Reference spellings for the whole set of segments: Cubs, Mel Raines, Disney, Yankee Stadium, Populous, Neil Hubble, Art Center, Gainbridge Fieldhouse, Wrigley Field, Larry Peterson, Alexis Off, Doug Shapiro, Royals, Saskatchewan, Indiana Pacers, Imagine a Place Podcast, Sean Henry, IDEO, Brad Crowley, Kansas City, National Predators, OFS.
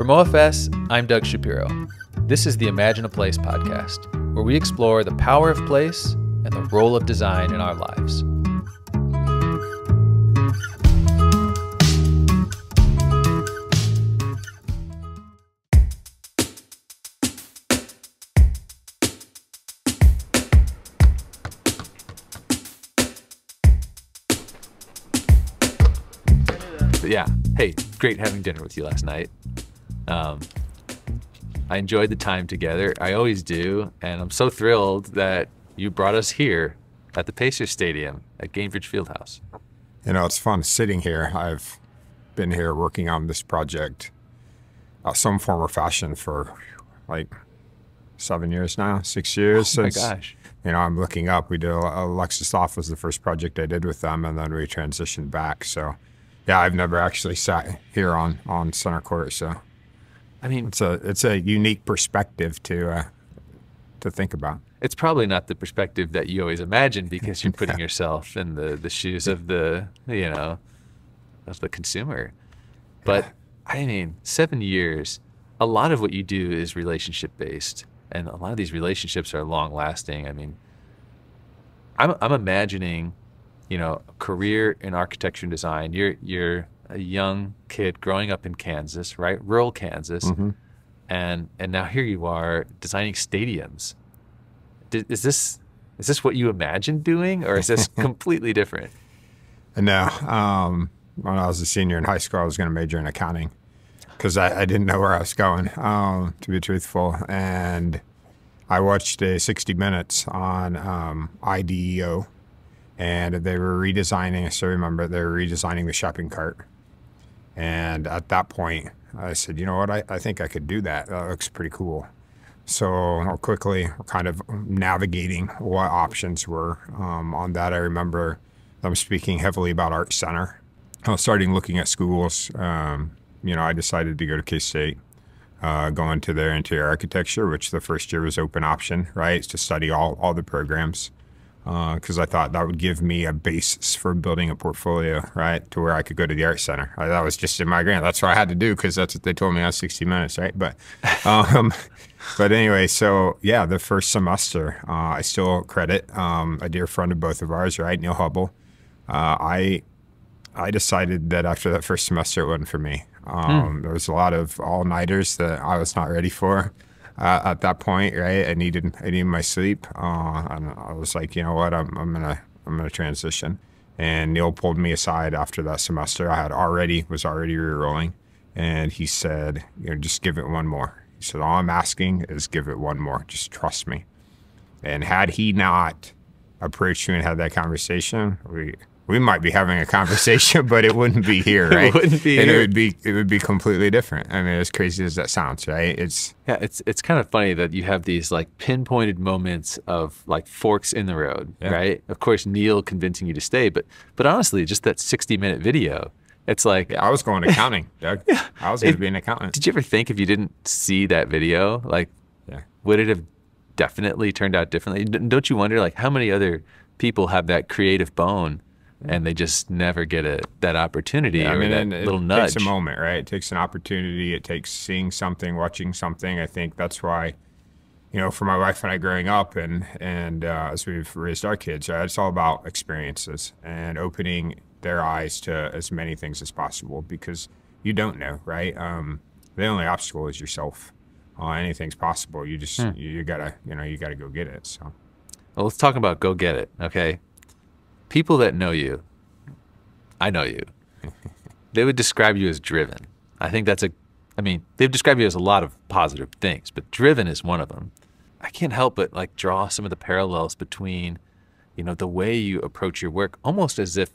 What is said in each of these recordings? From OFS, I'm Doug Shapiro. This is the Imagine a Place podcast, where we explore the power of place and the role of design in our lives. But yeah, hey, great having dinner with you last night. I enjoyed the time together. I always do. And I'm so thrilled that you brought us here at the Pacers Stadium at Gainbridge Fieldhouse. You know, it's fun sitting here. I've been here working on this project some form or fashion for like 7 years now, 6 years. Oh my gosh. You know, I'm looking up. We did Alexis Off was the first project I did with them, and then we transitioned back. So yeah, I've never actually sat here on center court. So I mean, it's a unique perspective to think about. It's probably not the perspective that you always imagine, because you're putting yourself in the shoes of the consumer. But I mean, 7 years, a lot of what you do is relationship based, and a lot of these relationships are long lasting. I mean, I'm imagining, you know, a career in architecture and design. You're a young kid growing up in Kansas, right? Rural Kansas. Mm-hmm. And now here you are designing stadiums. Is this what you imagined doing, or is this completely different? No. When I was a senior in high school, I was going to major in accounting, because I didn't know where I was going, to be truthful. And I watched a 60 Minutes on IDEO, and they were redesigning, I still remember, they were redesigning the shopping cart. And at that point, I said, you know what, I think I could do that. That looks pretty cool. So quickly kind of navigating what options were on that. I remember them speaking heavily about Art Center. I was starting looking at schools. You know, I decided to go to K-State, go into their interior architecture, which the first year was open option, right? It's to study all the programs, because I thought that would give me a basis for building a portfolio, right? To where I could go to the Art Center. That was just in my grant. That's what I had to do, because that's what they told me on 60 Minutes, right? But but anyway, so yeah, the first semester, I still credit a dear friend of both of ours, right? Neil Hubble. I decided that after that first semester, it wasn't for me. There was a lot of all-nighters that I was not ready for. At that point, right, I needed my sleep. And I was like, you know what, I'm gonna transition. And Neil pulled me aside after that semester. I had was already re-rolling, and he said, you know, just give it one more. He said, all I'm asking is give it one more. Just trust me. And had he not approached me and had that conversation, we might be having a conversation, but it wouldn't be here, right? It wouldn't be here. It would be completely different. I mean, as crazy as that sounds, right? It's kind of funny that you have these like pinpointed moments of like forks in the road, yeah, right? Of course, Neil convincing you to stay, but honestly, just that 60-minute video, it's like, yeah, I was going to accounting, Doug. Yeah, I was going to be an accountant. Did you ever think, if you didn't see that video, like, yeah, would it have definitely turned out differently? Don't you wonder, like, how many other people have that creative bone and they just never get that opportunity, yeah, or that little nudge. It takes a moment, right? It takes an opportunity. It takes seeing something, watching something. I think that's why, you know, for my wife and I growing up and as we've raised our kids, right, it's all about experiences and opening their eyes to as many things as possible, because you don't know, right? The only obstacle is yourself. Anything's possible. You just, you gotta go get it, so. Well, let's talk about go get it, okay? People that know you, I know you, they would describe you as driven. I think that's they've described you as a lot of positive things, but driven is one of them. I can't help but like draw some of the parallels between, you know, the way you approach your work, almost as if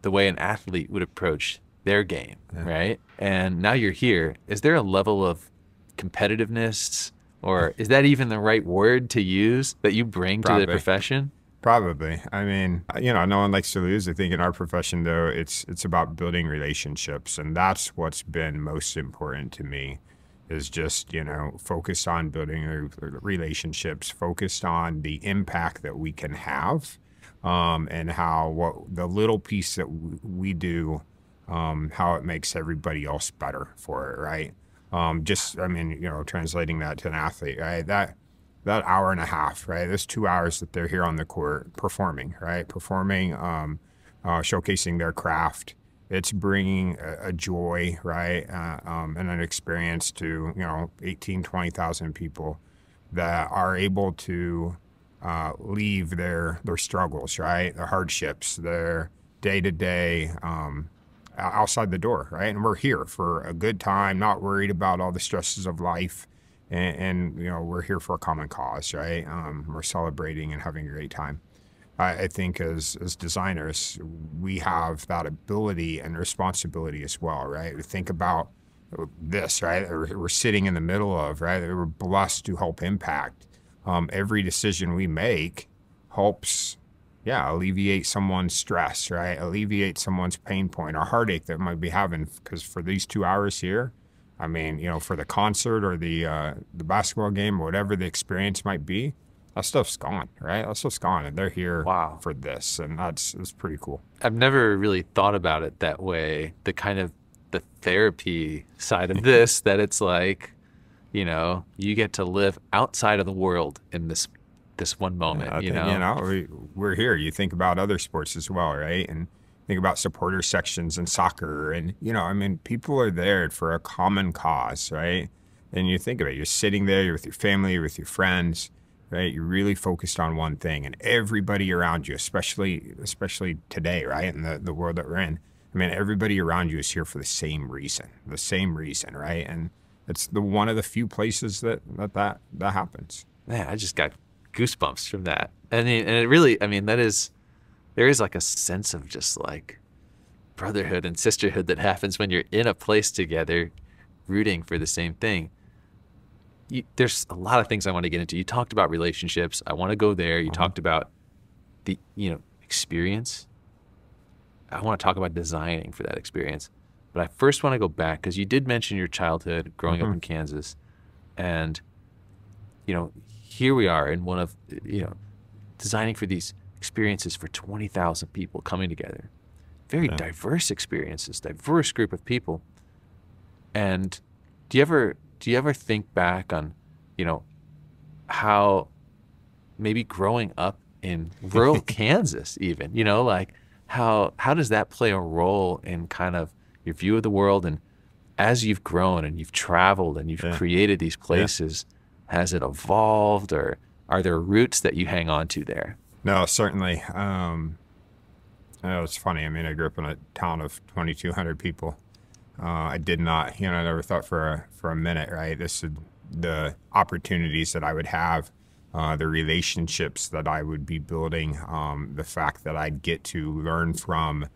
the way an athlete would approach their game, yeah, right? And now you're here. Is there a level of competitiveness, or is that even the right word to use, that you bring to the profession? Probably. I mean, you know, no one likes to lose. I think in our profession, though, it's about building relationships. And that's what's been most important to me, is just, you know, focused on building relationships, focused on the impact that we can have, and how the little piece that we do, how it makes everybody else better for it, right? Translating that to an athlete, right? That hour and a half, right? There's 2 hours that they're here on the court performing, right? Performing, showcasing their craft. It's bringing a joy, right? And an experience to, 18,000 to 20,000 people that are able to leave their struggles, right? Their hardships, their day-to-day, outside the door, right? And we're here for a good time, not worried about all the stresses of life. And we're here for a common cause, right? We're celebrating and having a great time. I think as designers, we have that ability and responsibility as well, right? We think about this, right? We're sitting in the middle of, right? We're blessed to help impact. Every decision we make helps, alleviate someone's stress, right? Alleviate someone's pain point or heartache that might be having, because for these 2 hours here, for the concert or the basketball game or whatever the experience might be, that stuff's gone, right? That stuff's gone, and they're here for this, and it's pretty cool. I've never really thought about it that way, the kind of the therapy side of this, that it's like, you get to live outside of the world in this one moment, We're here. You think about other sports as well, right? And think about supporter sections in soccer. And, people are there for a common cause, right? And you think about it. You're sitting there, you're with your family, you're with your friends, right? You're really focused on one thing. And everybody around you, especially today, right, in the world that we're in, everybody around you is here for the same reason, right? And it's one of the few places that happens. Man, I just got goosebumps from that. And it really, that is... There is like a sense of just like brotherhood and sisterhood that happens when you're in a place together, rooting for the same thing. There's a lot of things I want to get into. You talked about relationships. I want to go there. You talked about the, experience. I want to talk about designing for that experience. But I first want to go back, because you did mention your childhood growing up in Kansas. And, here we are in one of, designing for these experiences for 20,000 people coming together. Very diverse experiences, diverse group of people. And do you ever think back on, how maybe growing up in rural Kansas even, like how does that play a role in kind of your view of the world? And as you've grown and you've traveled and you've created these places, has it evolved, or are there roots that you hang on to there? No, certainly. It's funny. I grew up in a town of 2,200 people. I did not, I never thought for a minute, right? This is the opportunities that I would have, the relationships that I would be building, the fact that I'd get to learn from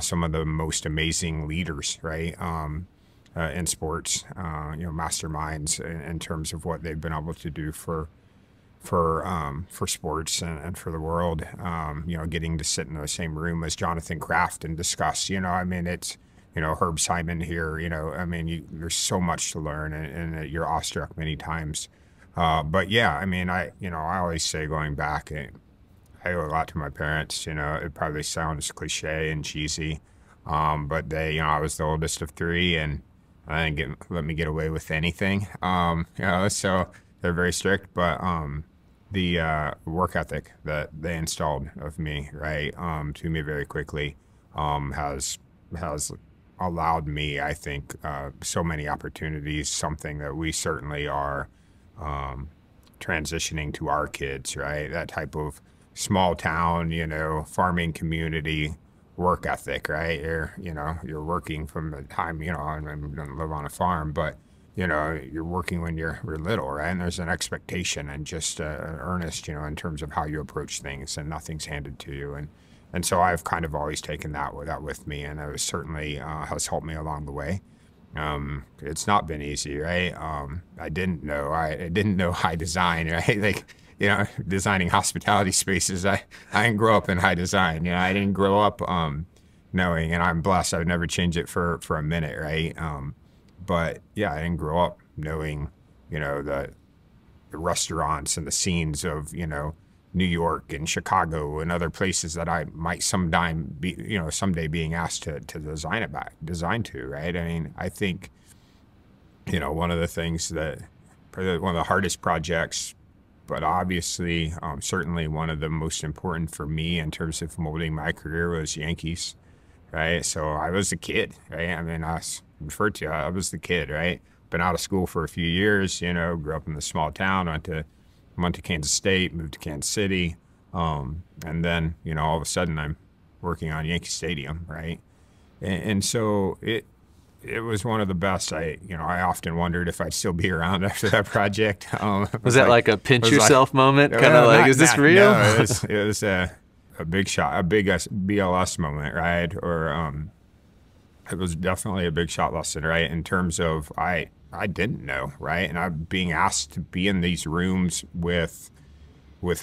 some of the most amazing leaders, right, in sports, masterminds in terms of what they've been able to do for sports and for the world, getting to sit in the same room as Jonathan Kraft and discuss, it's, Herb Simon here, there's so much to learn, and you're awestruck many times. But yeah, I always say, going back, I owe a lot to my parents. It probably sounds cliche and cheesy, but they, I was the oldest of three, and I didn't let me get away with anything. So they're very strict, but, the work ethic that they installed of me, right, to me very quickly, has allowed me, I think, so many opportunities, something that we certainly are transitioning to our kids, right? That type of small town, farming community work ethic, right? You're working from the time, and I don't live on a farm, but you're working when you're little, right? And there's an expectation and just an earnest, in terms of how you approach things, and nothing's handed to you. And so I've kind of always taken that with me, and it certainly has helped me along the way. It's not been easy, right? I didn't know high design, right? Like, designing hospitality spaces, I didn't grow up in high design. I didn't grow up knowing, and I'm blessed. I would never change it for a minute, right? But yeah, I didn't grow up knowing, the restaurants and the scenes of, New York and Chicago and other places that I might someday being asked to design to, right? I think you know, one of the things that, one of the hardest projects, but obviously certainly one of the most important for me in terms of molding my career was Yankees, right? So I was a kid, right? I mean, I referred to, I was the kid, right? Been out of school for a few years, you know, grew up in a small town, went to Kansas State, moved to Kansas City. And then, you know, all of a sudden I'm working on Yankee Stadium, right? And so it was one of the best. I often wondered if I'd still be around after that project. Was that like a pinch yourself moment? Kind of like, is this real? No, it was a big shot, a big BLS moment, right? Or it was definitely a big shot lesson, right? In terms of I didn't know, right? And I'm being asked to be in these rooms with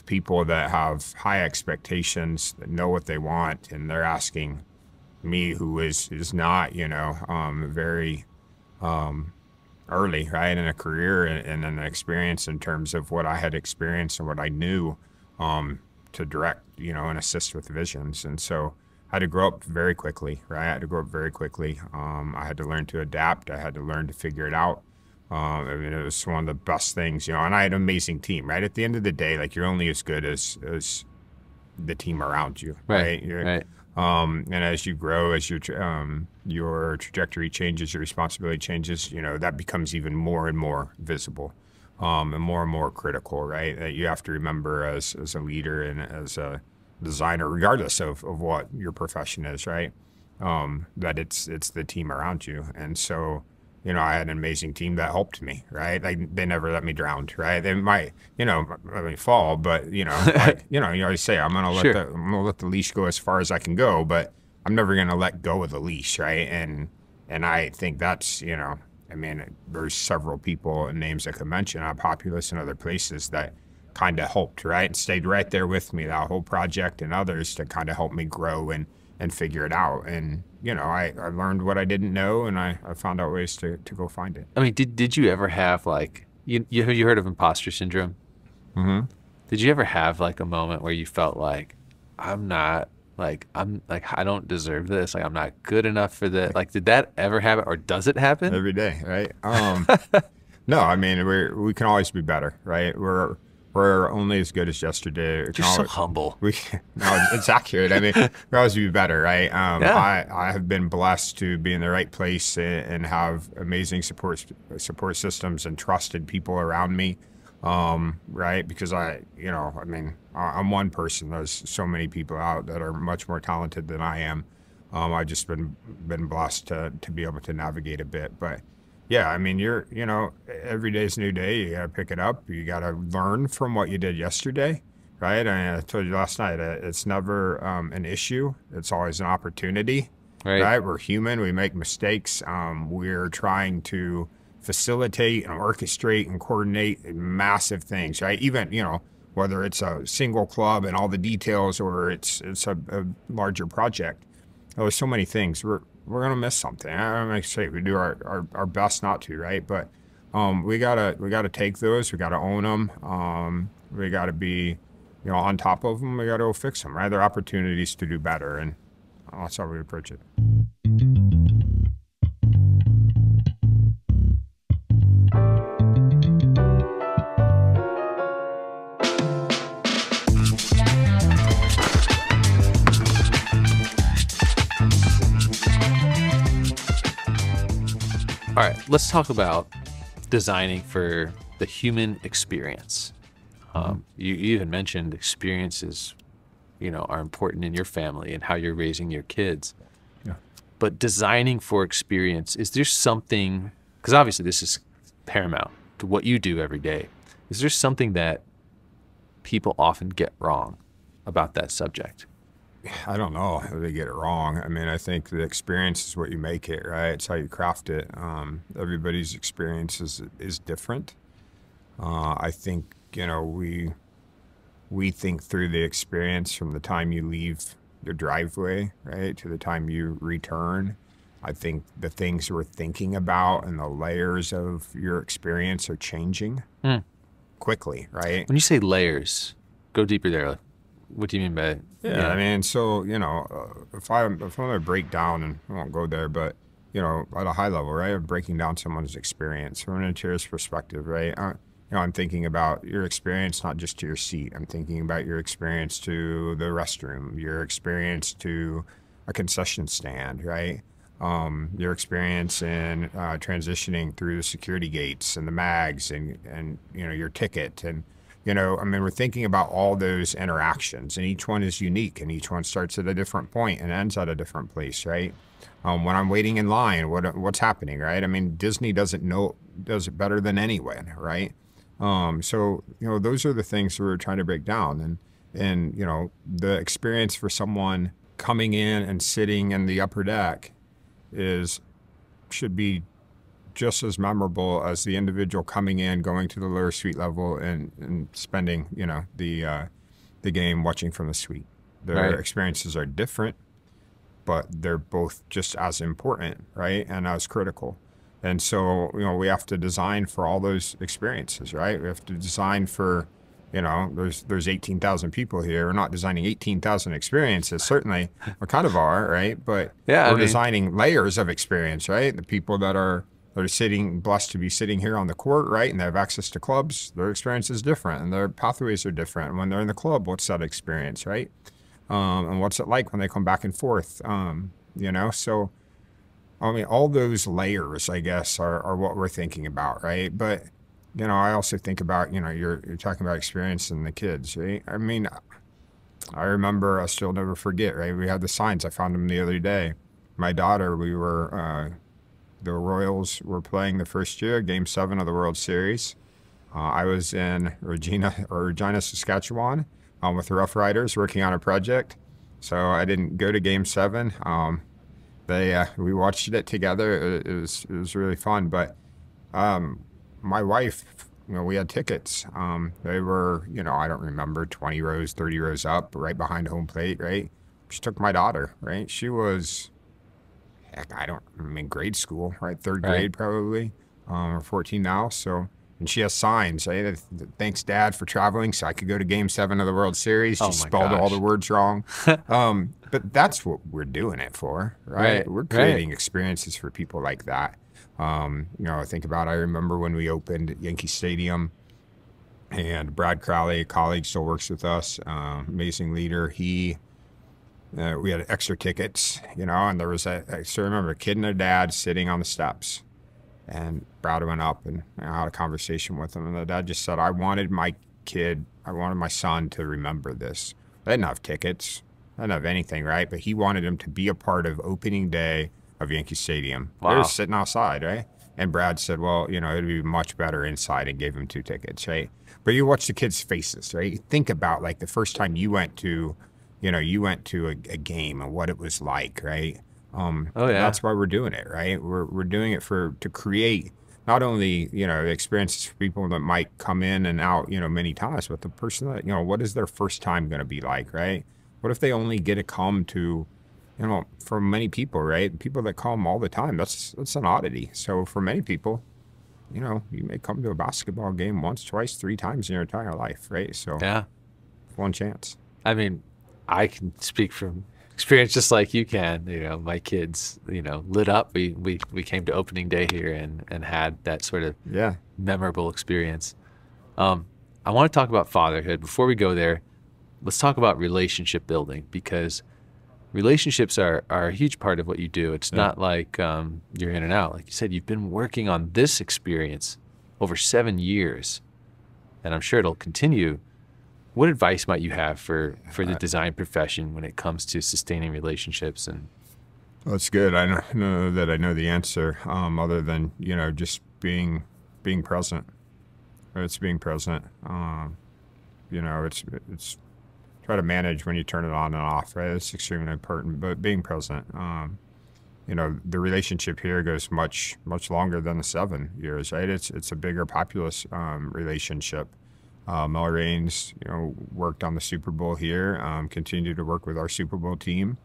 people that have high expectations, that know what they want, and they're asking me, who is not, you know, very early, right, in a career and an experience in terms of what I had experienced and what I knew, to direct, you know, and assist with visions. And so I had to grow up very quickly, right? I had to learn to adapt. I had to learn to figure it out. I mean, it was one of the best things, you know, and I had an amazing team, right? At the end of the day, like, you're only as good as the team around you, right? Right. And as you grow, as your trajectory changes, your responsibility changes, you know, that becomes even more and more visible, and more critical, right? That you have to remember as a leader and as a designer, regardless of what your profession is, right? That it's the team around you. And so, you know, I had an amazing team that helped me, right? Like, they never let me drown, right? They might, you know, let me fall, but, you know, like, you always say, I'm gonna let the leash go as far as I can go, but I'm never gonna let go of the leash, right? And I think that's, you know, I mean, there's several people and names I could mention on Populous and other places that kind of helped, right? And stayed right there with me, that whole project, and others to kind of help me grow and figure it out. And, you know, I learned what I didn't know, and I found out ways to go find it. I mean, did you ever have, like, you heard of imposter syndrome? Mm-hmm. Did you ever have, like, a moment where you felt like, I don't deserve this. Like, I'm not good enough for this. Like, did that ever happen, or does it happen? Every day, right? No, I mean, we can always be better, right? We're only as good as yesterday. You're so humble. It's accurate. I mean, we always be better, right? Yeah. I have been blessed to be in the right place and have amazing support systems and trusted people around me, right? Because I'm one person. There's so many people out that are much more talented than I am. I've just been blessed to be able to navigate a bit, but. Yeah, I mean, you know, every day's a new day. You got to pick it up. You got to learn from what you did yesterday, right? I told you last night, it's never an issue. It's always an opportunity, right? We're human. We make mistakes. We're trying to facilitate and orchestrate and coordinate massive things, right? Even, you know, whether it's a single club and all the details, or it's a larger project. There's so many things. We're gonna miss something. I'm gonna say we do our best not to, right? But we gotta take those. We gotta own them. We gotta be, you know, on top of them. We gotta go fix them. Right? There are opportunities to do better, and that's how we approach it. All right, let's talk about designing for the human experience. You even mentioned experiences, you know, are important in your family and how you're raising your kids. Yeah. But designing for experience, is there something, because obviously this is paramount to what you do every day. Is there something that people often get wrong about that subject? I don't know how they get it wrong. I mean, I think the experience is what you make it, right? It's how you craft it. Everybody's experience is different. I think, you know, we think through the experience from the time you leave your driveway, right, to the time you return. I think the things we're thinking about and the layers of your experience are changing quickly, right? When you say layers, go deeper there. What do you mean by it? Yeah, I mean, so, you know, if I'm going to break down, and I won't go there, but you know, at a high level, right? Of breaking down someone's experience from an interior's perspective, right? You know, I'm thinking about your experience, not just to your seat. I'm thinking about your experience to the restroom, your experience to a concession stand, right? Your experience in transitioning through the security gates and the mags and you know, your ticket. And, you know, I mean, we're thinking about all those interactions, and each one is unique, and each one starts at a different point and ends at a different place, right? When I'm waiting in line, what's happening, right? I mean, Disney does it better than anyone, right? So, you know, those are the things we're trying to break down. And you know, the experience for someone coming in and sitting in the upper deck should be just as memorable as the individual coming in, going to the lower suite level and spending, you know, the game watching from the suite. Their right. experiences are different, but they're both just as important, right? And as critical. And so, you know, we have to design for all those experiences, right? We have to design for, you know, there's 18,000 people here. We're not designing 18,000 experiences. Certainly, we kind of are, right? But yeah, we're designing layers of experience, right? The people that are sitting, blessed to be sitting here on the court, right? And they have access to clubs. Their experience is different, and their pathways are different. And when they're in the club, what's that experience, right? And what's it like when they come back and forth? You know, so I mean, all those layers, I guess, are what we're thinking about, right? But you know, I also think about, you know, you're talking about experience and the kids, right? I mean, I remember, I still never forget, right? We had the signs. I found them the other day. My daughter, the Royals were playing the first year, Game 7 of the World Series. I was in Regina, Saskatchewan, with the Rough Riders working on a project. So I didn't go to Game 7. We watched it together. It was really fun, but my wife, you know, we had tickets. They were, you know, I don't remember, 20 rows, 30 rows up, right behind home plate, right? She took my daughter, right? She was, heck, grade school, right? Third grade, right. Probably, or 14 now. So, and she has signs, right? Thanks, Dad, for traveling so I could go to Game 7 of the World Series. She spelled all the words wrong. But that's what we're doing it for, right? We're creating experiences for people like that. You know, I remember when we opened Yankee Stadium, and Brad Crowley, a colleague, still works with us, amazing leader. We had extra tickets, you know, and there was I still remember a kid and a dad sitting on the steps, and Brad went up and I had a conversation with him, and the dad just said, I wanted my son to remember this. I didn't have tickets, I didn't have anything, right? But he wanted him to be a part of opening day of Yankee Stadium. Wow. They were sitting outside, right? And Brad said, well, you know, it'd be much better inside, and gave him 2 tickets, right? But you watch the kids' faces, right? You think about, like, the first time you went to a game and what it was like, right? That's why we're doing it, right? We're doing it to create not only, you know, experiences for people that might come in and out, you know, many times, but the person that, you know, what is their first time going to be like, right? What if they only get to come to, you know, for many people, right? People that come all the time, that's an oddity. So for many people, you know, you may come to a basketball game once, twice, 3 times in your entire life, right? So yeah, one chance. I mean, I can speak from experience just like you can. You know, my kids, you know, lit up. We came to opening day here and had that sort of memorable experience. I want to talk about fatherhood. Before we go there, let's talk about relationship building, because relationships are a huge part of what you do. It's not like you're in and out. Like you said, you've been working on this experience over 7 years, and I'm sure it'll continue. What advice might you have for the design profession when it comes to sustaining relationships? And that's good. I don't know that I know the answer, other than, you know, just being present. It's being present. You know, it's try to manage when you turn it on and off, right? It's extremely important, but being present. You know, the relationship here goes much, much longer than the 7 years, right? It's a bigger populous relationship. Mel Raines, you know, worked on the Super Bowl here, continued to work with our Super Bowl team,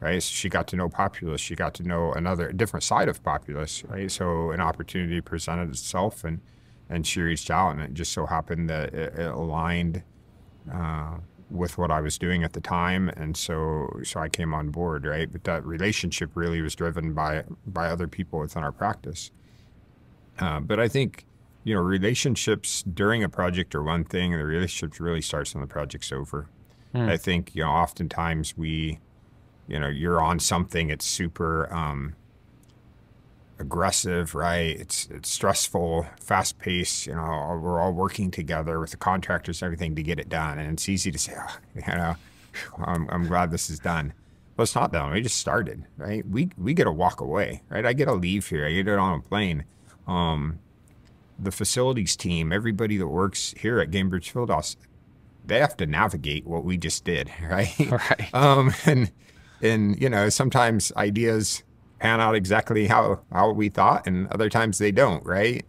right? So she got to know Populous. She got to know a different side of Populous, right? So an opportunity presented itself, and she reached out, and it just so happened that it aligned with what I was doing at the time, and so I came on board, right? But that relationship really was driven by other people within our practice. But I think, you know, relationships during a project are one thing, and the relationship really starts when the project's over. Mm. I think, you know, oftentimes we, you know, you're on something, it's super aggressive, right? It's stressful, fast paced, you know, we're all working together with the contractors and everything to get it done. And it's easy to say, oh, you know, I'm glad this is done. Well, it's not done. We just started, right? We get to walk away, right? I get to leave here. I get it on a plane. The facilities team, everybody that works here at Gainbridge Fieldhouse, they have to navigate what we just did, right? Right. And you know, sometimes ideas pan out exactly how we thought, and other times they don't, right?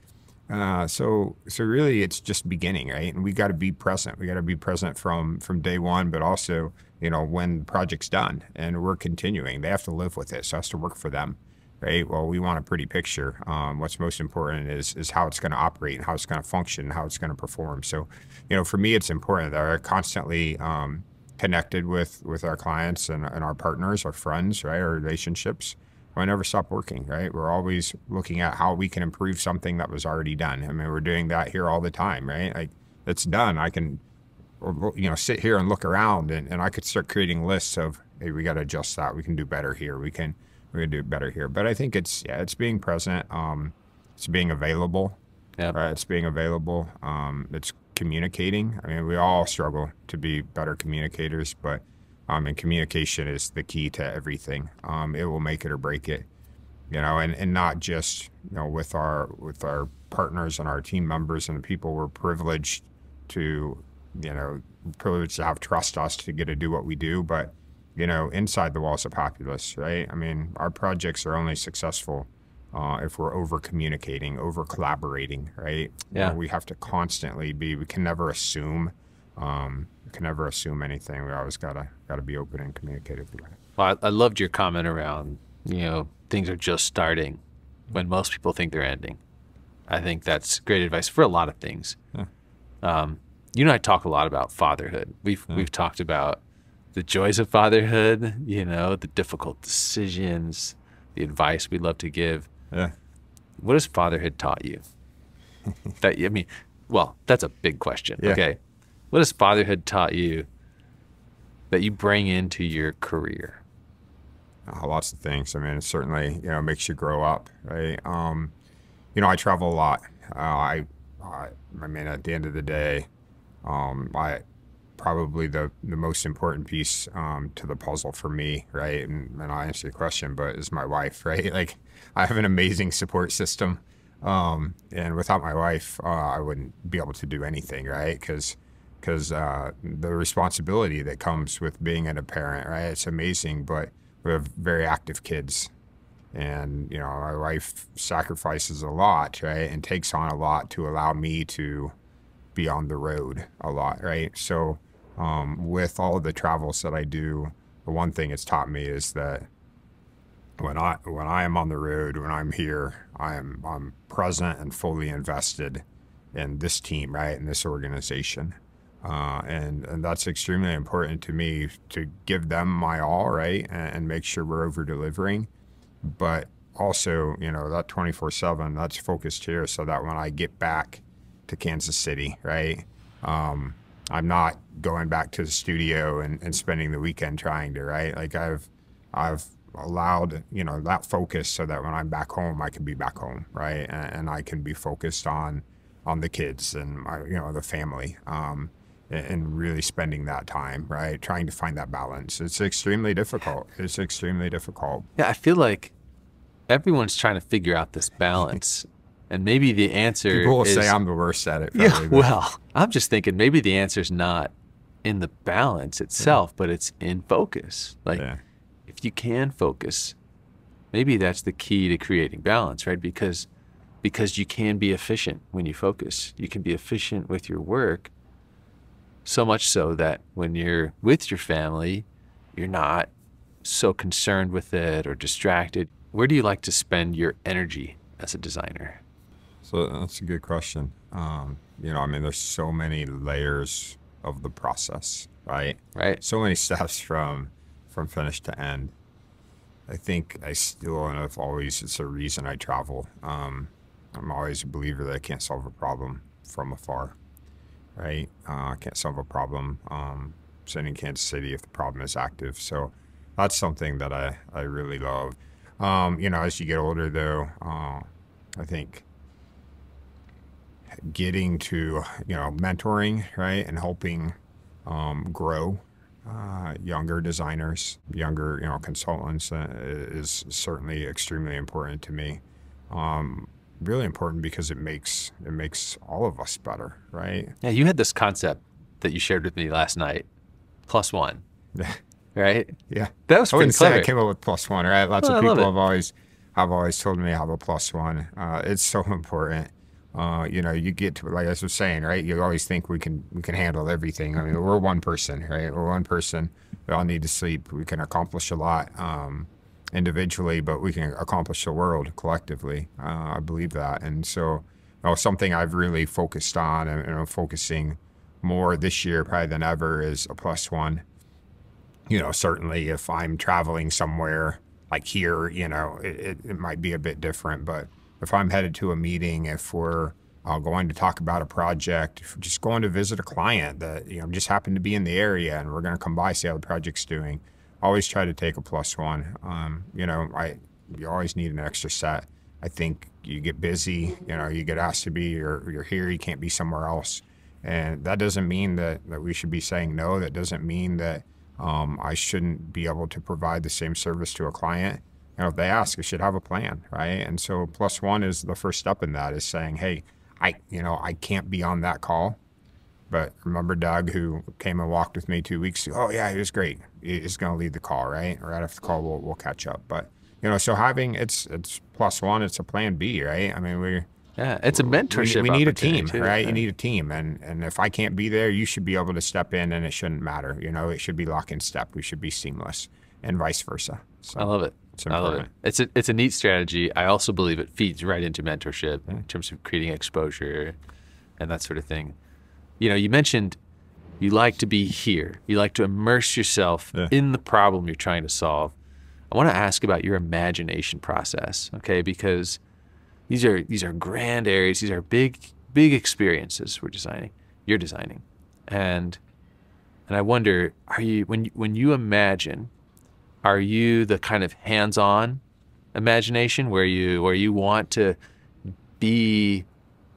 So really it's just beginning, right? And we got to be present. We got to be present from day one, but also, you know, when the project's done and we're continuing, they have to live with it. So it has to work for them, right? Well, we want a pretty picture. What's most important is how it's going to operate and how it's going to function and how it's going to perform. So, you know, for me, it's important that I constantly connected with our clients and our partners, our friends, right? Our relationships. I never stop working, right? We're always looking at how we can improve something that was already done. I mean, we're doing that here all the time, right? Like, it's done. I can, you know, sit here and look around, and I could start creating lists of, hey, we got to adjust that. We can do better here. We can do better here. But I think it's, yeah, it's being present. It's being available. Yep. Right? It's being available. It's communicating. I mean, we all struggle to be better communicators, but and communication is the key to everything. It will make it or break it, you know, and not just, you know, with our partners and our team members and the people we're privileged to, you know, privileged to have trust us to get to do what we do, but, you know, inside the walls of Populous, right? I mean, our projects are only successful if we're over-communicating, over-collaborating, right? Yeah. You know, we have to constantly be, we can never assume, can never assume anything. We always gotta be open and communicative about it. Well, I loved your comment around, you know, things are just starting when most people think they're ending. I think that's great advice for a lot of things. Yeah. You and I talk a lot about fatherhood. We've talked about the joys of fatherhood, you know, the difficult decisions, the advice we love to give. Yeah. What has fatherhood taught you? That, I mean, well, that's a big question. Yeah. Okay. What has fatherhood taught you that you bring into your career? Lots of things. I mean, it certainly, you know, makes you grow up, right? You know, I travel a lot. I mean, at the end of the day, probably the most important piece to the puzzle for me, right? And I'll answer your question, but is my wife, right? Like, I have an amazing support system. And without my wife, I wouldn't be able to do anything, right? Because the responsibility that comes with being a parent, right? It's amazing, but we have very active kids. And, you know, my wife sacrifices a lot, right? And takes on a lot to allow me to be on the road a lot, right? So with all of the travels that I do, the one thing it's taught me is that when I am on the road, when I'm here, I'm present and fully invested in this team, right? In this organization. And that's extremely important to me, to give them my all, right? And make sure we're over delivering, but also, you know, that 24/7, that's focused here so that when I get back to Kansas City, right? I'm not going back to the studio and spending the weekend trying to, right? Like I've allowed, you know, that focus so that when I'm back home, I can be back home, right? And I can be focused on the kids and my, you know, the family. And really spending that time, right? Trying to find that balance. It's extremely difficult. It's extremely difficult. Yeah, I feel like everyone's trying to figure out this balance. And maybe the answer is... People will say I'm the worst at it. Probably, yeah, well, I'm just thinking maybe the answer's not in the balance itself, yeah, but it's in focus. Like, yeah, if you can focus, maybe that's the key to creating balance, right? Because you can be efficient when you focus. You can be efficient with your work. So much so that when you're with your family, you're not so concerned with it or distracted. Where do you like to spend your energy as a designer? So that's a good question. You know, I mean, there's so many layers of the process, right? Right. So many steps from finish to end. I think I still, and I've always, it's a reason I travel. I'm always a believer that I can't solve a problem from afar, right? I can't solve a problem sitting in Kansas City if the problem is active. So that's something that I really love. You know, as you get older though, I think getting to, you know, mentoring, right? And helping grow younger designers, younger, you know, consultants is certainly extremely important to me. Really important because it makes all of us better, right? Yeah, you had this concept that you shared with me last night, plus one, right? Yeah, that was pretty clever. I came up with plus one, right? Lots of people have always told me I have a plus one. It's so important. You know, you get to, like I was saying, right? You always think we can handle everything. I mean, we're one person, right? We're one person. We all need to sleep. We can accomplish a lot individually, but we can accomplish the world collectively. I believe that. And so, you know, something I've really focused on and I'm focusing more this year probably than ever is a plus one. You know, certainly if I'm traveling somewhere like here, you know, it might be a bit different, but if I'm headed to a meeting, if we're going to talk about a project, if we're just going to visit a client that, you know, just happened to be in the area and we're going to come by, see how the project's doing, always try to take a plus one. You know, you always need an extra set. I think you get busy, you know, you get asked to be, you're here, you can't be somewhere else. And that doesn't mean that we should be saying no. That doesn't mean that I shouldn't be able to provide the same service to a client. You know, if they ask, I should have a plan, right? And so plus one is the first step in that, is saying, hey, I can't be on that call. But remember Doug, who came and walked with me 2 weeks ago? Oh yeah, he was great. He's going to lead the call, right? Right after the call, we'll catch up. But, you know, so having, it's plus one, it's a plan B, right? I mean, it's a mentorship. We need a team, too, right? You need a team. And if I can't be there, you should be able to step in, and it shouldn't matter. You know, it should be lock in step. We should be seamless, and vice versa. So. I love it. I love it. It's a neat strategy. I also believe it feeds right into mentorship in terms of creating exposure and that sort of thing. You know, you mentioned you like to be here. You like to immerse yourself in the problem you're trying to solve. I want to ask about your imagination process, okay? Because these are grand areas. These are big experiences you're designing. And I wonder, are you when you imagine, are you the kind of hands-on imagination where you want to be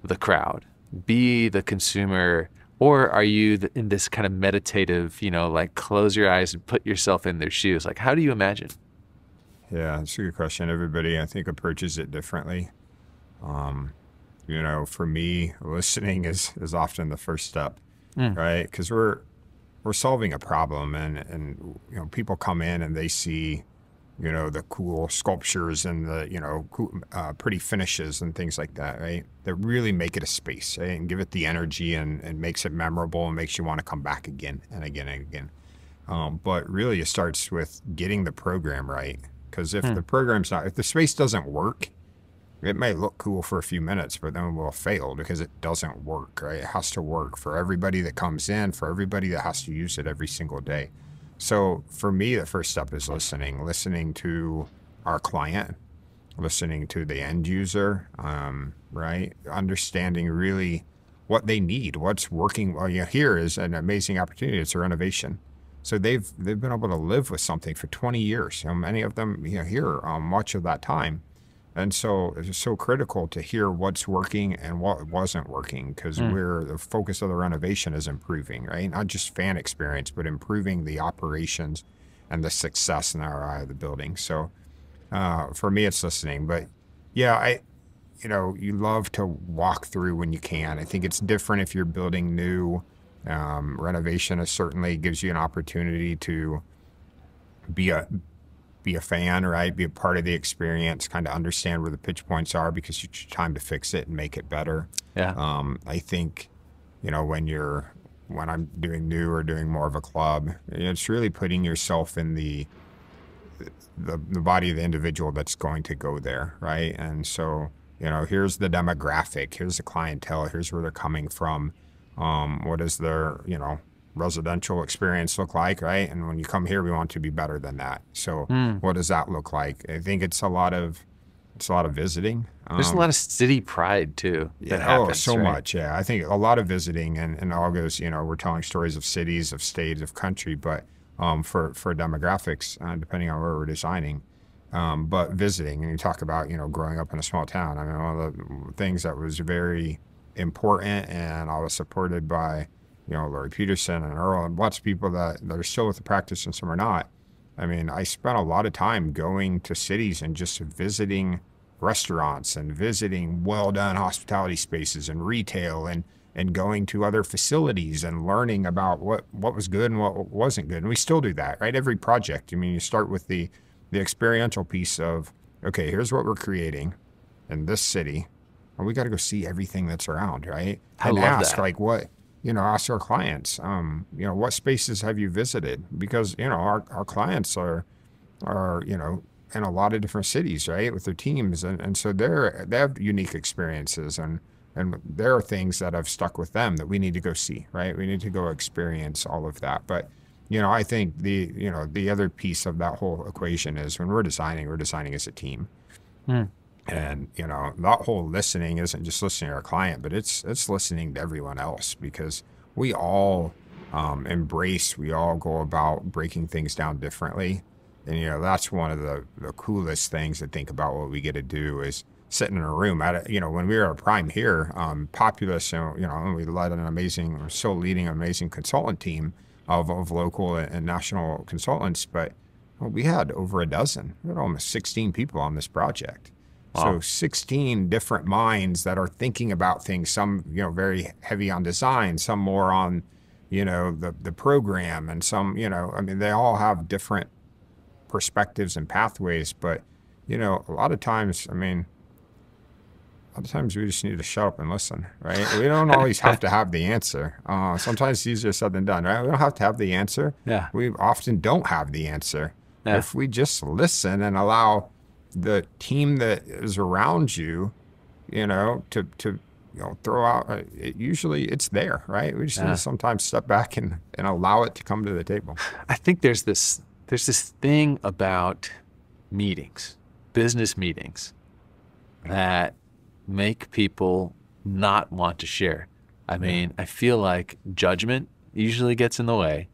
the crowd, be the consumer, or are you in this kind of meditative, you know, like close your eyes and put yourself in their shoes? Like, how do you imagine? Yeah, that's a good question. Everybody, I think, approaches it differently. You know, for me, listening is often the first step, right? Because we're solving a problem, and you know, people come in and they see, you know, the cool sculptures and the, you know, cool, pretty finishes and things like that, right? That really make it a space, right? And give it the energy, and makes it memorable and makes you want to come back again and again and again. But really it starts with getting the program right. Because if the program's not, if the space doesn't work, it may look cool for a few minutes, but then we'll fail because it doesn't work, right? It has to work for everybody that comes in, for everybody that has to use it every single day. So for me, the first step is listening to our client, listening to the end user, right? Understanding really what they need, what's working. Well, you know, here is an amazing opportunity. It's a renovation. So they've been able to live with something for 20 years. You know, many of them, you know, here much of that time. And so it's so critical to hear what's working and what wasn't working, because we're the focus of the renovation is improving, right? Not just fan experience, but improving the operations and the success and the ROI of the building. So for me, it's listening. But yeah, you know, you love to walk through when you can. I think it's different if you're building new. Renovation is certainly gives you an opportunity to be a fan, right? Be a part of the experience, kind of understand where the pitch points are, because it's your time to fix it and make it better. Yeah. I think, you know, when I'm doing new or doing more of a club, it's really putting yourself in the body of the individual that's going to go there, right? And so, you know, here's the demographic, here's the clientele, here's where they're coming from. What is their, you know, residential experience look like, right? And when you come here, we want to be better than that. So what does that look like? I think it's a lot of visiting. There's a lot of city pride too that happens. Oh, so right? much. Yeah, I think a lot of visiting, and all goes, you know, we're telling stories of cities, of states, of country, but for demographics, depending on where we're designing. But visiting, and you talk about, you know, growing up in a small town. I mean, one of the things that was very important, and I was supported by, you know, Larry Peterson and Earl and lots of people that are still with the practice and some are not. I mean, I spent a lot of time going to cities and just visiting restaurants and visiting well-done hospitality spaces and retail and going to other facilities and learning about what was good and what wasn't good. And we still do that, right? Every project. I mean, you start with the experiential piece of, okay, here's what we're creating in this city. Well, we got to go see everything that's around, right? And ask, like, what... you know, ask our clients, you know, what spaces have you visited? Because, you know, our clients are, you know, in a lot of different cities, right, with their teams. And so they have unique experiences, and there are things that have stuck with them that we need to go see, right? We need to go experience all of that. But, you know, I think the other piece of that whole equation is when we're designing as a team. Mm. And, you know, that whole listening isn't just listening to our client, but it's listening to everyone else, because we all we all go about breaking things down differently. And, you know, that's one of the coolest things to think about what we get to do is sitting in a room. You know, when we were a prime here, Populous, and, you know, and we led an amazing consultant team of local and national consultants. But we had over a dozen, we had almost 16 people on this project. Wow. So 16 different minds that are thinking about things, some, you know, very heavy on design, some more on, you know, the program, and some, you know, I mean, they all have different perspectives and pathways. But, you know, a lot of times we just need to shut up and listen, right? We don't always have to have the answer. Sometimes it's easier said than done, right? We don't have to have the answer. Yeah. We often don't have the answer. Yeah. If we just listen and allow the team that is around you, you know, to you know, throw out, it usually it's there, right? We just need to sometimes step back and allow it to come to the table. I think there's this thing about meetings, business meetings, that make people not want to share. I mean, I feel like judgment usually gets in the way,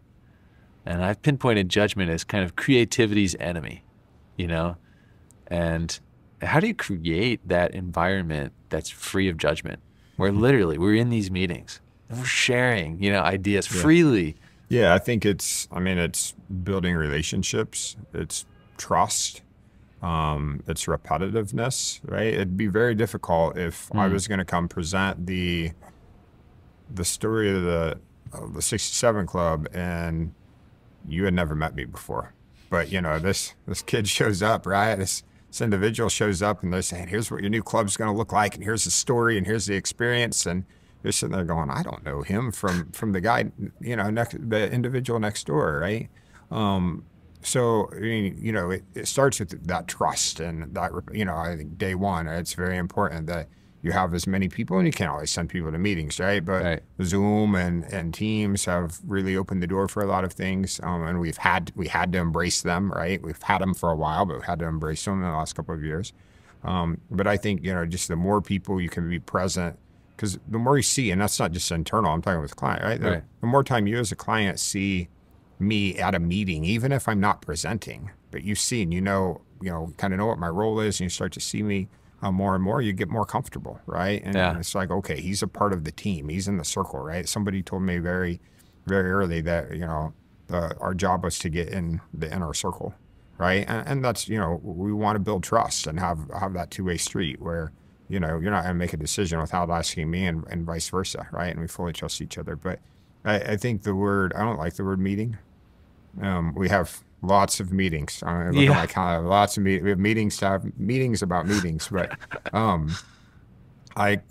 and I've pinpointed judgment as kind of creativity's enemy, you know? And how do you create that environment that's free of judgment, where literally we're in these meetings and we're sharing, you know, ideas freely? Yeah, I think it's building relationships, it's trust, it's repetitiveness, right? It'd be very difficult if I was going to come present the story of the 67 Club and you had never met me before. But, you know, this kid shows up, right? This individual shows up and they're saying, here's what your new club's going to look like, and here's the story, and here's the experience. And you're sitting there going, I don't know him from the guy, you know, the individual next door, right? So, I mean, you know, it starts with that trust, and that, you know, I think day one, it's very important that you have as many people, and you can't always send people to meetings, right? But Zoom and Teams have really opened the door for a lot of things, and we had to embrace them, right? We've had them for a while, but we had to embrace them in the last couple of years. But I think, you know, just the more people you can be present, because the more you see, and that's not just internal, I'm talking with the client, right? The more time you as a client see me at a meeting, even if I'm not presenting, but you've seen, you know, kind of know what my role is, and you start to see me more and more, you get more comfortable, right? And it's like, okay, he's a part of the team. He's in the circle, right? Somebody told me very, very early that, you know, our job was to get in the inner circle, right? And that's, you know, we want to build trust and have that two-way street where, you know, you're not going to make a decision without asking me, and vice versa, right? And we fully trust each other. But I think I don't like the word meeting. We have lots of meetings. I look at my calendar, lots of meetings. We have meetings to have meetings about meetings. But I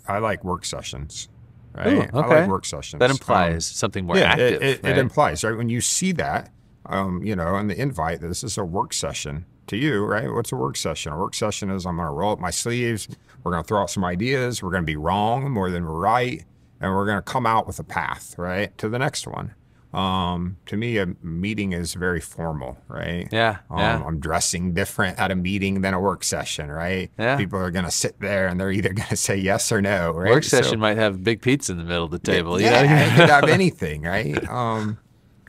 like work sessions. Right? Ooh, okay. I like work sessions. That implies something more active. It implies, right? When you see that, you know, in the invite, this is a work session to you, right? What's a work session? A work session is I'm going to roll up my sleeves. We're going to throw out some ideas. We're going to be wrong more than we're right. And we're going to come out with a path, right, to the next one. To me, a meeting is very formal, right? Yeah, yeah. I'm dressing different at a meeting than a work session, right? Yeah. People are going to sit there and they're either going to say yes or no, right? Work session might have big pizza in the middle of the table. Yeah, you know? It could have anything, right?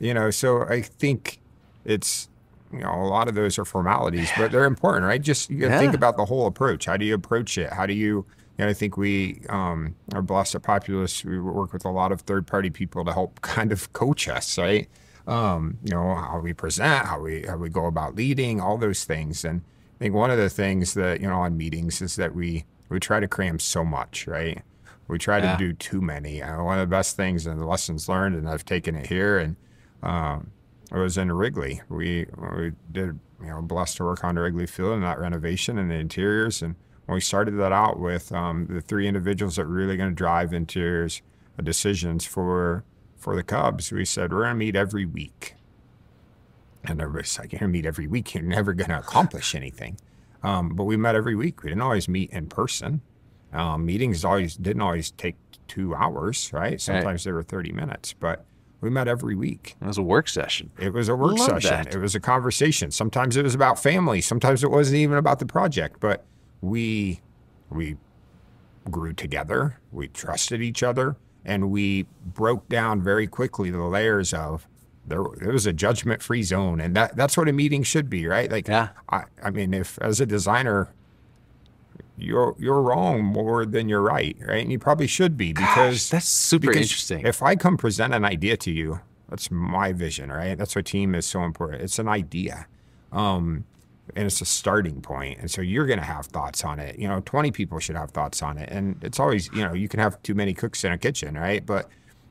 You know, so I think it's, you know, a lot of those are formalities, but they're important, right? Just you think about the whole approach. How do you approach it? How do you... And I think we are blessed at Populous. We work with a lot of third-party people to help kind of coach us, right? You know, how we present, how we go about leading, all those things. And I think one of the things that, you know, on meetings is that we try to cram so much, right? We try to do too many. One of the best things and the lessons learned, and I've taken it here, and I was in Wrigley. We did, you know, blessed to work on Wrigley Field and that renovation and the interiors, and we started that out with the three individuals that were really going to drive interiors decisions for the Cubs. We said, we're going to meet every week. And everybody's like, you're going to meet every week. You're never going to accomplish anything. But we met every week. We didn't always meet in person. Meetings didn't always take 2 hours, right? Sometimes they were 30 minutes. But we met every week. It was a work session. It was a work session. It was a conversation. Sometimes it was about family. Sometimes it wasn't even about the project. But we grew together, we trusted each other, and we broke down very quickly the layers of there was a judgment-free zone, and that's what a meeting should be, right? Like, I mean, if as a designer, you're wrong more than you're right? And you probably should be, because— that's super interesting. If I come present an idea to you, that's my vision, right? That's why team is so important. It's an idea. And it's a starting point. And so you're going to have thoughts on it. You know, 20 people should have thoughts on it. And it's always, you know, you can have too many cooks in a kitchen, right? But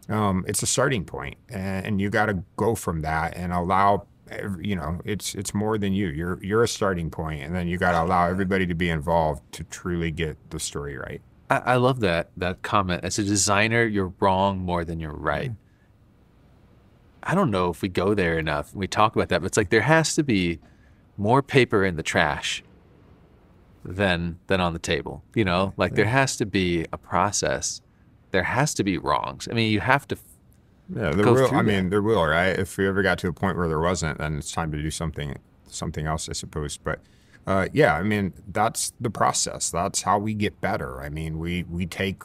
it's a starting point. And you got to go from that and allow, you know, it's more than you. You're a starting point. And then you got to allow everybody to be involved to truly get the story right. I love that comment. As a designer, you're wrong more than you're right. I don't know if we go there enough. We talk about that, but it's like there has to be more paper in the trash than on the table, you know? Like there has to be a process. There has to be wrongs. I mean, you have to there will, right? If we ever got to a point where there wasn't, then it's time to do something else, I suppose. But yeah, I mean, that's the process. That's how we get better. I mean, we take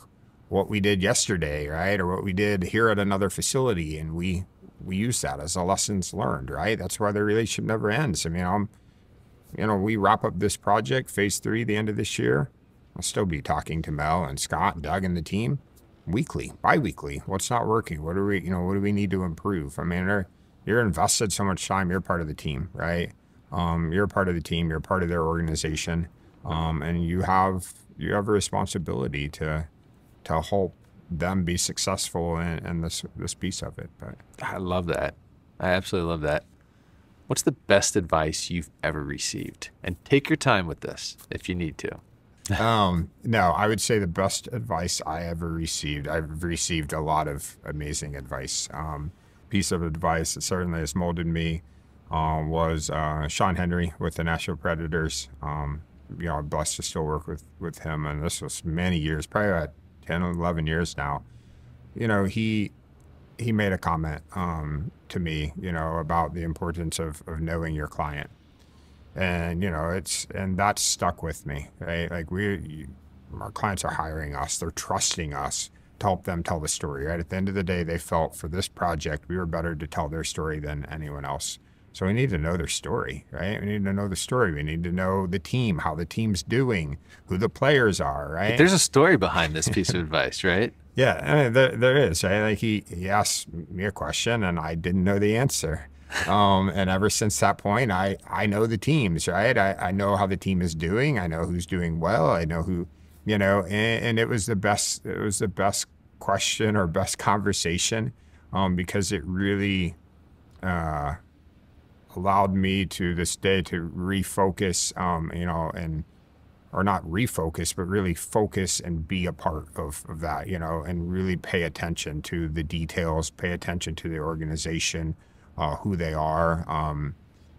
what we did yesterday, right? Or what we did here at another facility, and we use that as a lessons learned, right? That's why the relationship never ends. I mean, you know, we wrap up this project, phase 3, the end of this year. I'll still be talking to Mel and Scott, Doug, and the team weekly, bi-weekly. What's not working? What do we, you know, what do we need to improve? I mean, you're invested so much time. You're part of the team, right? You're part of the team. You're part of their organization, and you have a responsibility to help them be successful in this piece of it. But I love that. I absolutely love that. What's the best advice you've ever received? And take your time with this if you need to. No, I would say the best advice I ever received. I've received a lot of amazing advice. Piece of advice that certainly has molded me was Sean Henry with the National Predators. You know, I'm blessed to still work with him, and this was many years, probably about 10, 11 years now. You know, he made a comment to me, you know, about the importance of knowing your client. And, you know, and that's stuck with me, right? Like our clients are hiring us, they're trusting us to help them tell the story, right? At the end of the day, they felt for this project, we were better to tell their story than anyone else. So we need to know their story, right? We need to know the story. We need to know the team, how the team's doing, who the players are, right? But there's a story behind this piece of advice, right? Yeah, I mean, there is, right? Like he asked me a question and I didn't know the answer. And ever since that point, I know the teams, right? I know how the team is doing. I know who's doing well. I know who, you know, and it was the best question or best conversation because it really, allowed me to this day to refocus, you know, but really focus and be a part of that, you know, and really pay attention to the details, pay attention to the organization, who they are.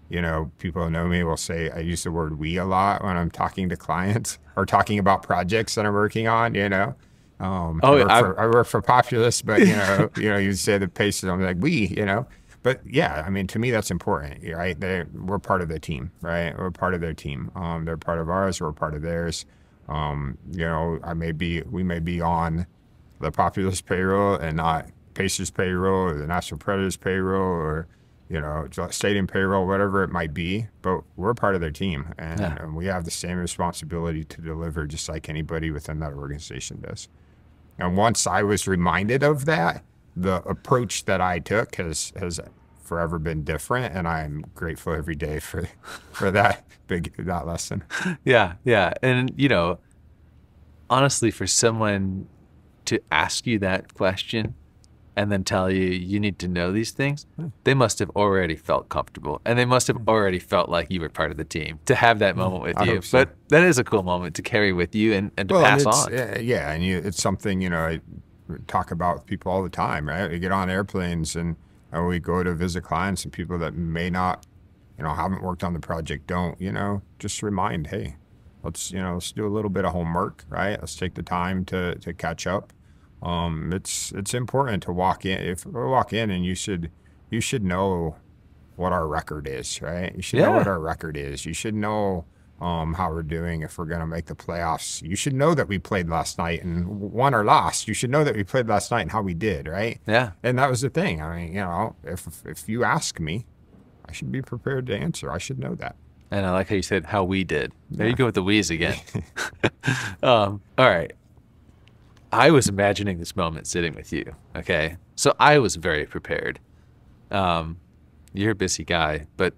You know, people who know me will say, I use the word we a lot when I'm talking to clients or talking about projects that I'm working on, you know, I work for Populous, but you know, you say the Pacers, I'm like, we, you know. But yeah, I mean, to me, that's important, right? We're part of the team, right? We're part of their team. They're part of ours. We're part of theirs. You know, we may be on the Populous payroll and not Pacers payroll or the National Predators payroll or, you know, stadium payroll, whatever it might be, but we're part of their team, and, yeah, and we have the same responsibility to deliver just like anybody within that organization does. And once I was reminded of that, the approach that I took has forever been different, and I'm grateful every day for that that lesson. Yeah, yeah. And you know, honestly, for someone to ask you that question and then tell you you need to know these things, they must have already felt comfortable, and they must have already felt like you were part of the team to have that moment with you. So. But that is a cool moment to carry with you and to pass on. Yeah, and it's something, you know, I talk about with people all the time, right? We get on airplanes and we go to visit clients, and people that may not, you know, haven't worked on the project don't, you know, just remind, hey, let's do a little bit of homework, right? Let's take the time to catch up. It's important to walk in. If we walk in, and you should know what our record is, right? You should know what our record is. You should know how we're doing if we're going to make the playoffs. You should know that we played last night and won or lost. You should know that we played last night and how we did, right? Yeah. And that was the thing. I mean, you know, if you ask me, I should be prepared to answer. I should know that. And I like how you said how we did. There you go with the we's again. All right. I was imagining this moment sitting with you, okay? So I was very prepared. You're a busy guy, but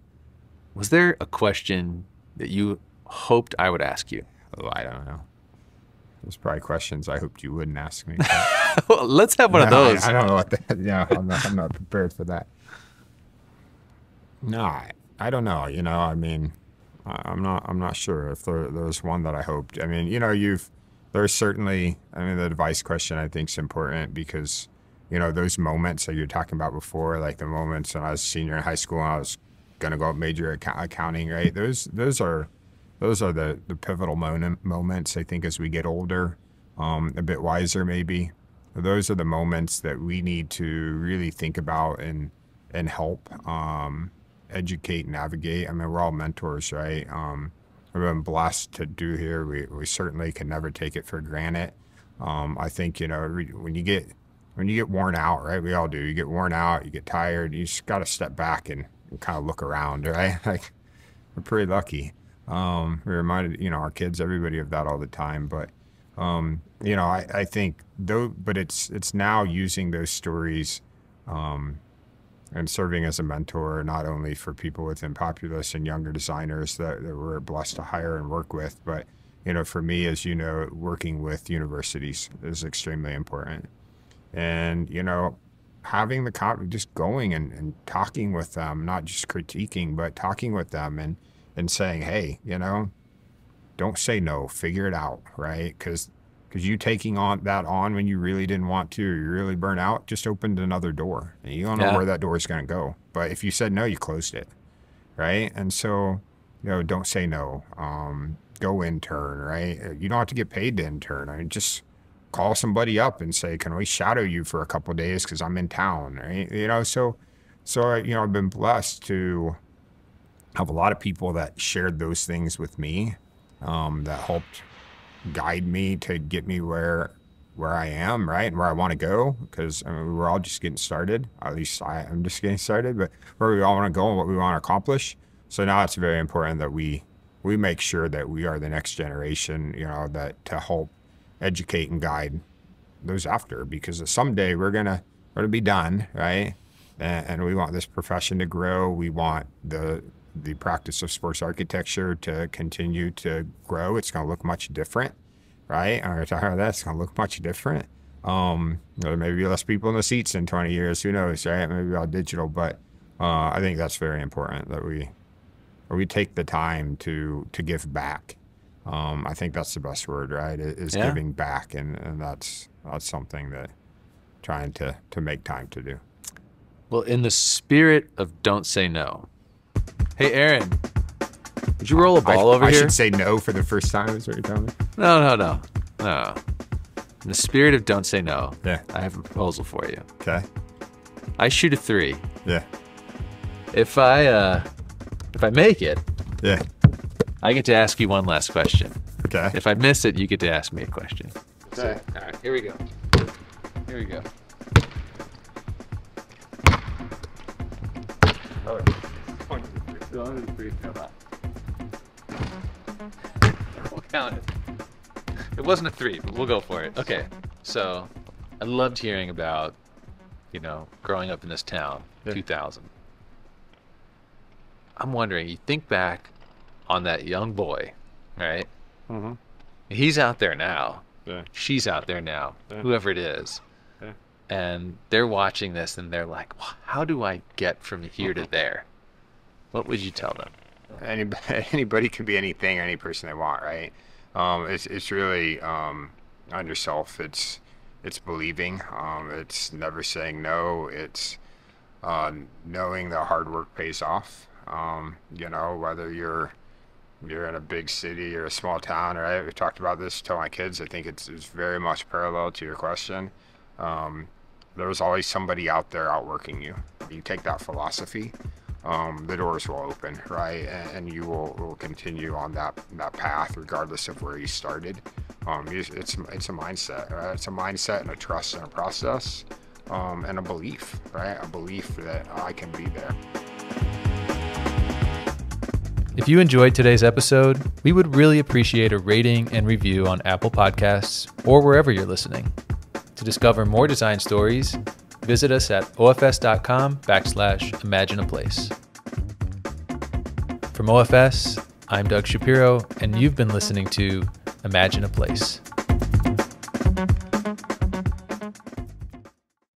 was there a question that you hoped I would ask you? Oh, I don't know. There's probably questions I hoped you wouldn't ask me. Well, let's have one of those. I don't know what that, yeah, I'm not prepared for that. No, I don't know, you know, I mean, I'm not sure if there's one that I hoped. I mean, you know, there's certainly, I mean, the advice question I think is important because, you know, those moments that you're talking about before, like the moments when I was a senior in high school and I was going to go major accounting, right? Those are the pivotal moments, I think, as we get older, a bit wiser maybe. Those are the moments that we need to really think about and help educate, navigate. I mean, we're all mentors, right? I've been blessed to do here. We certainly can never take it for granted. I think, you know, when you get worn out, right? We all do. You get worn out, you get tired. You just got to step back and kind of look around, right? Like, we're pretty lucky. We reminded, you know, our kids, everybody of that all the time. But, you know, I think though, but it's now using those stories, and serving as a mentor, not only for people within Populous and younger designers that we're blessed to hire and work with, but, you know, for me, as you know, working with universities is extremely important. And, you know, having the just going and talking with them, not just critiquing, but talking with them and saying, hey, you know, don't say no, figure it out, right? Because you taking on that on when you really didn't want to, or you really burn out, just opened another door. And you don't know where that door is going to go. But if you said no, you closed it, right? And so, you know, don't say no. Go intern, right? You don't have to get paid to intern. I mean, just call somebody up and say, can we shadow you for a couple of days because I'm in town, right? You know, so you know, I've been blessed to have a lot of people that shared those things with me, that helped guide me to get me where I am, right, and where I want to go, because I mean, we're all just getting started. At least I'm just getting started, but where we all want to go and what we want to accomplish. So now it's very important that we make sure that we are the next generation, you know, that to help educate and guide those after, because someday we're gonna be done, right? And we want this profession to grow. We want the practice of sports architecture to continue to grow. It's going to look much different, right? I'm going to tell you that it's going to look much different. There may be less people in the seats in 20 years. Who knows, right? Maybe all digital, but I think that's very important that we take the time to give back. I think that's the best word, right? Is giving back, and that's something that trying to make time to do. Well, in the spirit of don't say no. Hey, Aaron, did you roll a ball over here? I should say no for the first time, is what you're telling me? No, no, no. No. In the spirit of don't say no, yeah, I have a proposal for you. Okay. I shoot a 3. Yeah. If I make it, yeah, I get to ask you one last question. Okay. If I miss it, you get to ask me a question. Okay. So, all right, here we go. Here we go. Oh, we'll count it. It wasn't a 3, but we'll go for it. Okay. So, I loved hearing about, you know, growing up in this town, yeah, 2000. I'm wondering, you think back on that young boy, right? Mm-hmm. He's out there now. Yeah. She's out there now, yeah, whoever it is. Yeah. And they're watching this and they're like, well, how do I get from here to there? What would you tell them? Anybody can be anything or any person they want, right? It's really on yourself. It's believing. It's never saying no. It's knowing that hard work pays off. You know, whether you're in a big city or a small town, right? We've talked about this to my kids. I think it's very much parallel to your question. There's always somebody out there outworking you. You take that philosophy, the doors will open, right? And you will continue on that path regardless of where you started. It's a mindset, right? It's a mindset and a trust and a process, and a belief, right? A belief that I can be there. If you enjoyed today's episode, we would really appreciate a rating and review on Apple Podcasts or wherever you're listening. To discover more design stories, visit us at ofs.com/imagineaplace. From OFS, I'm Doug Shapiro, and you've been listening to Imagine a Place.